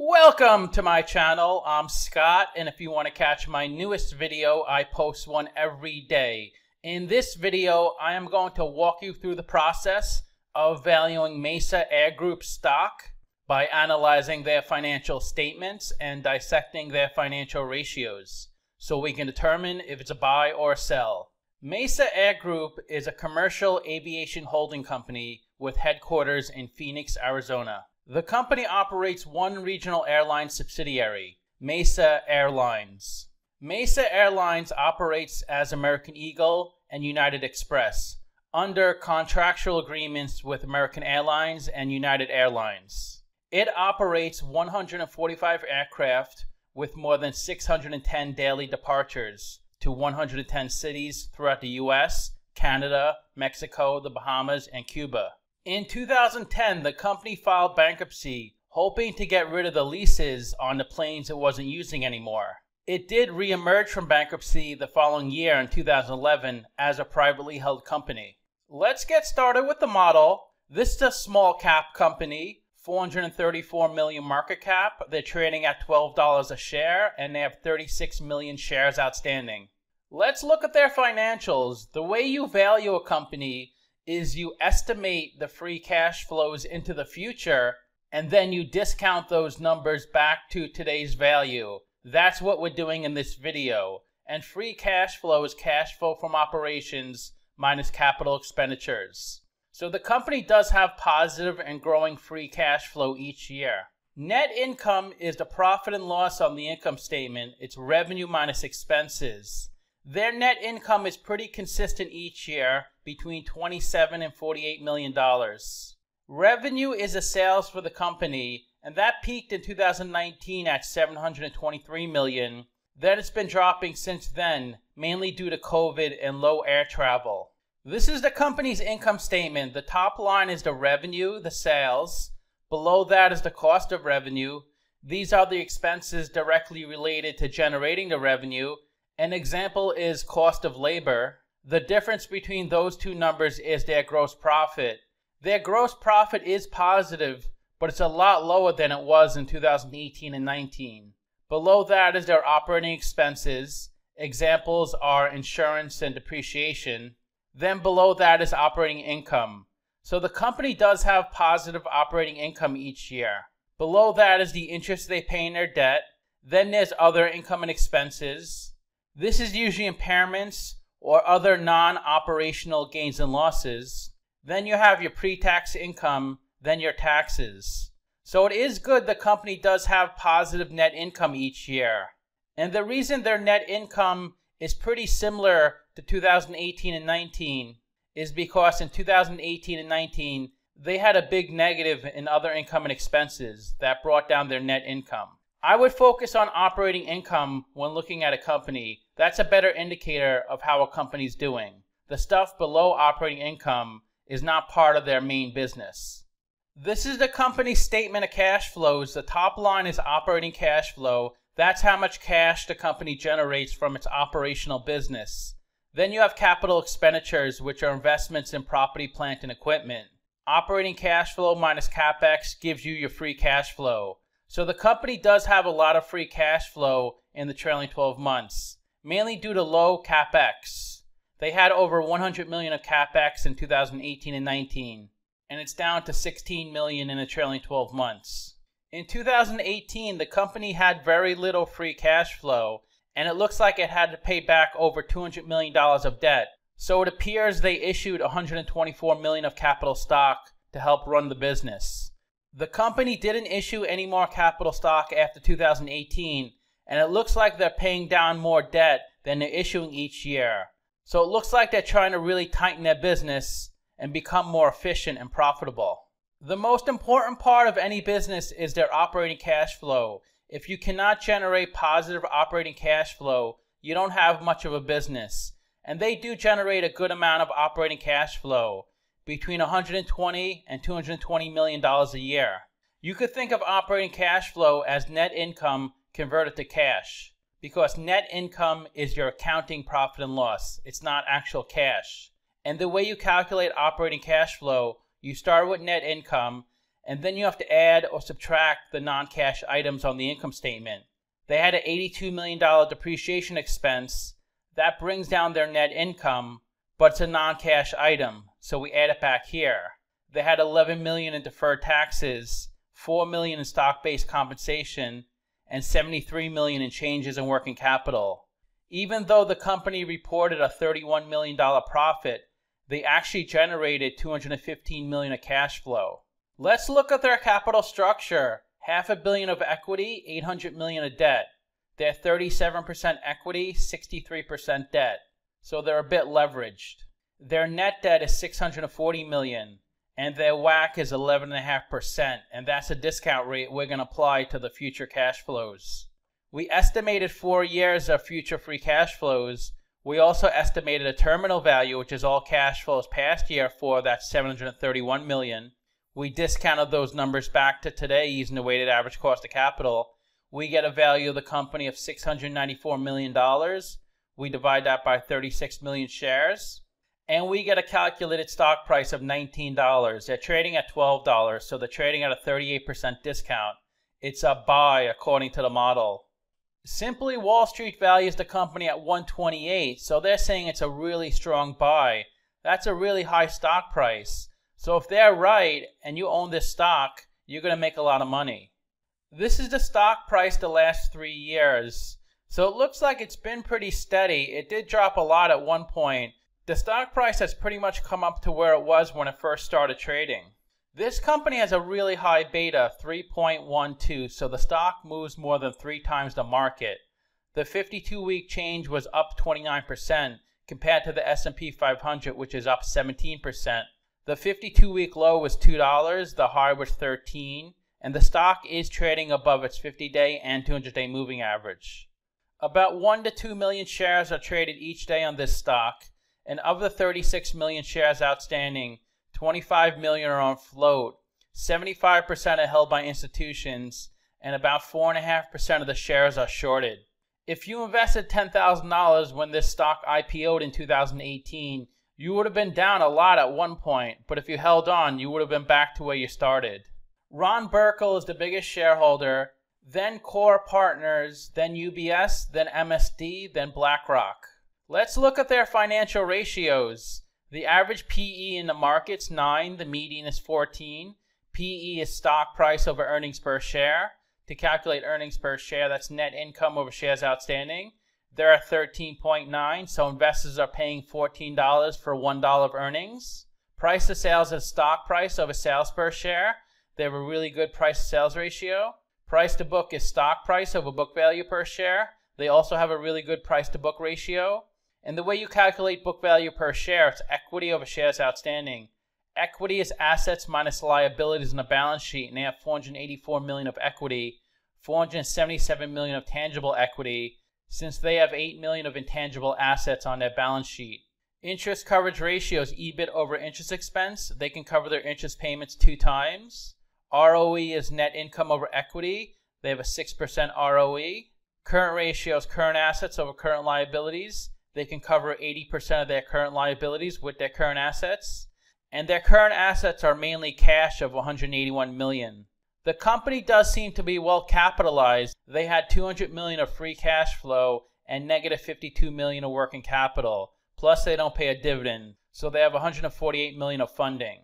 Welcome to my channel. I'm Scott, and if you want to catch my newest video, I post one every day. In this video, I am going to walk you through the process of valuing Mesa Air Group stock by analyzing their financial statements and dissecting their financial ratios so we can determine if it's a buy or a sell. Mesa Air Group is a commercial aviation holding company with headquarters in Phoenix, Arizona. The company operates one regional airline subsidiary, Mesa Airlines. Mesa Airlines operates as American Eagle and United Express under contractual agreements with American Airlines and United Airlines. It operates 145 aircraft with more than 610 daily departures to 110 cities throughout the U.S., Canada, Mexico, the Bahamas, and Cuba. In 2010, the company filed bankruptcy, hoping to get rid of the leases on the planes it wasn't using anymore. It did reemerge from bankruptcy the following year in 2011 as a privately held company. Let's get started with the model. This is a small cap company, 434 million market cap. They're trading at $12 a share, and they have 36 million shares outstanding. Let's look at their financials. The way you value a company is you estimate the free cash flows into the future, and then you discount those numbers back to today's value. That's what we're doing in this video. And free cash flow is cash flow from operations minus capital expenditures. So the company does have positive and growing free cash flow each year. Net income is the profit and loss on the income statement. It's revenue minus expenses. Their net income is pretty consistent each year, between $27 and $48 million. Revenue is the sales for the company, and that peaked in 2019 at $723 million. Then it's been dropping since then, mainly due to COVID and low air travel. This is the company's income statement. The top line is the revenue, the sales. Below that is the cost of revenue. These are the expenses directly related to generating the revenue. An example is cost of labor. The difference between those two numbers is their gross profit. Their gross profit is positive, but it's a lot lower than it was in 2018 and 19. Below that is their operating expenses. Examples are insurance and depreciation. Then below that is operating income. So the company does have positive operating income each year. Below that is the interest they pay in their debt. Then there's other income and expenses. This is usually impairments or other non-operational gains and losses. Then you have your pre-tax income, then your taxes. So it is good the company does have positive net income each year. And the reason their net income is pretty similar to 2018 and 19 is because in 2018 and 19, they had a big negative in other income and expenses that brought down their net income. I would focus on operating income when looking at a company. That's a better indicator of how a company's doing. The stuff below operating income is not part of their main business. This is the company's statement of cash flows. The top line is operating cash flow. That's how much cash the company generates from its operational business. Then you have capital expenditures, which are investments in property, plant, and equipment. Operating cash flow minus CapEx gives you your free cash flow. So the company does have a lot of free cash flow in the trailing 12 months, mainly due to low CapEx. They had over $100 million of CapEx in 2018 and 19, and it's down to $16 million in the trailing 12 months. In 2018, the company had very little free cash flow, and it looks like it had to pay back over $200 million of debt. So it appears they issued $124 million of capital stock to help run the business. The company didn't issue any more capital stock after 2018, and it looks like they're paying down more debt than they're issuing each year. So it looks like they're trying to really tighten their business and become more efficient and profitable. The most important part of any business is their operating cash flow. If you cannot generate positive operating cash flow, you don't have much of a business. And they do generate a good amount of operating cash flow, between $120 and $220 million a year. You could think of operating cash flow as net income converted to cash, because net income is your accounting profit and loss. It's not actual cash. And the way you calculate operating cash flow, you start with net income, and then you have to add or subtract the non-cash items on the income statement. They had an $82 million depreciation expense. That brings down their net income, but it's a non-cash item, so we add it back here. They had $11 million in deferred taxes, $4 million in stock-based compensation, and $73 million in changes in working capital. Even though the company reported a $31 million profit, they actually generated $215 million of cash flow. Let's look at their capital structure. $500 million of equity, $800 million of debt. They're 37% equity, 63% debt. So they're a bit leveraged. Their net debt is $640 million, and their WACC is 11.5%, and that's a discount rate we're going to apply to the future cash flows. We estimated 4 years of future free cash flows. We also estimated a terminal value, which is all cash flows past year, for that $731 million. We discounted those numbers back to today using the weighted average cost of capital. We get a value of the company of $694 million. We divide that by 36 million shares. And we get a calculated stock price of $19. They're trading at $12, so they're trading at a 38% discount. It's a buy according to the model. Simply Wall Street values the company at 128, so they're saying it's a really strong buy. That's a really high stock price. So if they're right and you own this stock, you're going to make a lot of money. This is the stock price the last 3 years. So it looks like it's been pretty steady. It did drop a lot at one point. The stock price has pretty much come up to where it was when it first started trading. This company has a really high beta, 3.12, so the stock moves more than 3 times the market. The 52-week change was up 29% compared to the S&P 500, which is up 17%. The 52-week low was $2, the high was $13, and the stock is trading above its 50-day and 200-day moving average. About 1 to 2 million shares are traded each day on this stock. And of the 36 million shares outstanding, 25 million are on float, 75% are held by institutions, and about 4.5% of the shares are shorted. If you invested $10,000 when this stock IPO'd in 2018, you would have been down a lot at one point, but if you held on, you would have been back to where you started. Ron Burkle is the biggest shareholder, then Core Partners, then UBS, then MSD, then BlackRock. Let's look at their financial ratios. The average PE in the market's 9, the median is 14. PE is stock price over earnings per share. To calculate earnings per share, that's net income over shares outstanding. They're at 13.9, so investors are paying $14 for $1 of earnings. Price to sales is stock price over sales per share. They have a really good price to sales ratio. Price to book is stock price over book value per share. They also have a really good price to book ratio. And the way you calculate book value per share, it's equity over shares outstanding. Equity is assets minus liabilities in the balance sheet, and they have $484 million of equity, $477 million of tangible equity, since they have $8 million of intangible assets on their balance sheet. Interest coverage ratio is EBIT over interest expense. They can cover their interest payments 2 times. ROE is net income over equity. They have a 6% ROE. Current ratio is current assets over current liabilities. They can cover 80% of their current liabilities with their current assets. And their current assets are mainly cash of $181 million. The company does seem to be well capitalized. They had $200 million of free cash flow and negative $52 million of working capital. Plus they don't pay a dividend, so they have $148 million of funding.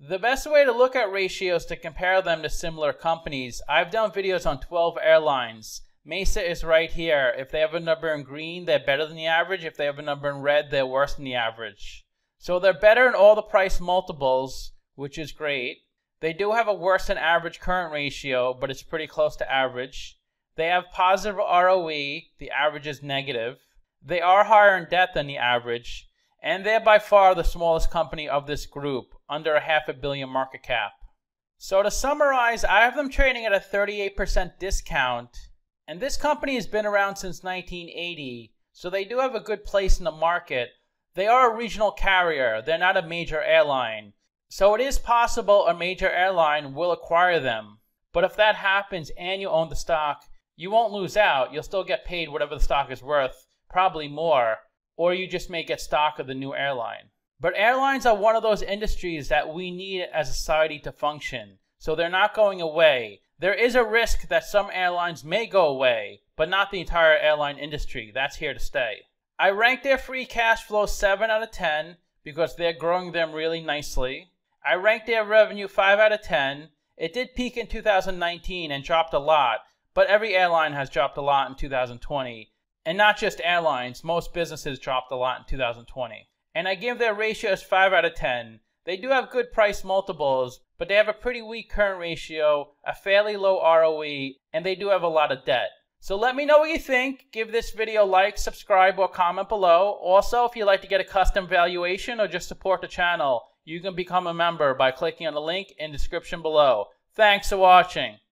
The best way to look at ratios is to compare them to similar companies. I've done videos on 12 airlines. Mesa is right here. If they have a number in green, they're better than the average. If they have a number in red, they're worse than the average. So they're better in all the price multiples, which is great. They do have a worse than average current ratio, but it's pretty close to average. They have positive ROE. The average is negative. They are higher in debt than the average. And they're by far the smallest company of this group, under a $500 million market cap. So to summarize, I have them trading at a 38% discount. And this company has been around since 1980, so they do have a good place in the market. They are a regional carrier. They're not a major airline. So it is possible a major airline will acquire them. But if that happens and you own the stock, you won't lose out. You'll still get paid whatever the stock is worth, probably more, or you just may get stock of the new airline. But airlines are one of those industries that we need as a society to function. So they're not going away. There is a risk that some airlines may go away, but not the entire airline industry. That's here to stay. I rank their free cash flow 7 out of 10 because they're growing them really nicely. I rank their revenue 5 out of 10. It did peak in 2019 and dropped a lot, but every airline has dropped a lot in 2020. And not just airlines, most businesses dropped a lot in 2020. And I give their ratios 5 out of 10. They do have good price multiples, but they have a pretty weak current ratio, a fairly low ROE, and they do have a lot of debt. So let me know what you think. Give this video a like, subscribe, or comment below. Also, if you'd like to get a custom valuation or just support the channel, you can become a member by clicking on the link in the description below. Thanks for watching.